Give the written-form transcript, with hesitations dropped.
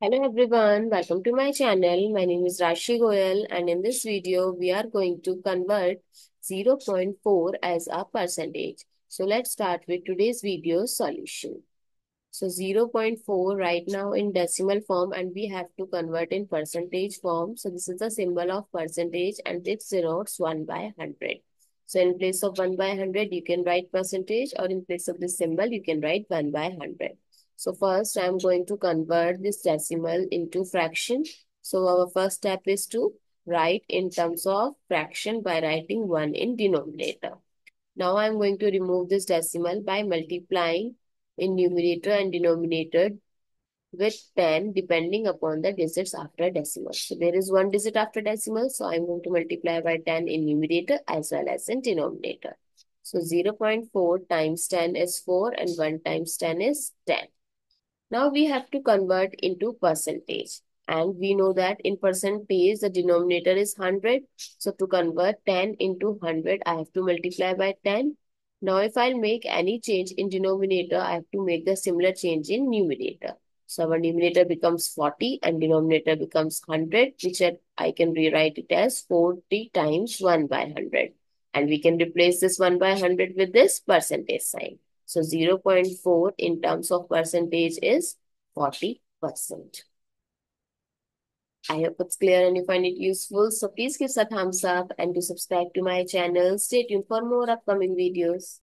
Hello everyone, welcome to my channel. My name is Rashi Goel and in this video we are going to convert 0.4 as a percentage. So let's start with today's video solution. So 0.4 right now in decimal form and we have to convert in percentage form. So this is the symbol of percentage and it's zeros 1 by 100. So in place of 1 by 100 you can write percentage, or in place of this symbol you can write 1 by 100. So first I am going to convert this decimal into fraction. So our first step is to write in terms of fraction by writing 1 in denominator. Now I am going to remove this decimal by multiplying in numerator and denominator with 10 depending upon the digits after decimal. So there is one digit after decimal, so I am going to multiply by 10 in numerator as well as in denominator. So 0.4 times 10 is 4 and 1 times 10 is 10. Now we have to convert into percentage and we know that in percentage the denominator is 100. So to convert 10 into 100 I have to multiply by 10. Now if I'll make any change in denominator I have to make the similar change in numerator. So our numerator becomes 40 and denominator becomes 100, which I can rewrite it as 40 times 1 by 100. And we can replace this 1 by 100 with this percentage sign. So 0.4 in terms of percentage is 40%. I hope it's clear and you find it useful. So please give us a thumbs up and do subscribe to my channel. Stay tuned for more upcoming videos.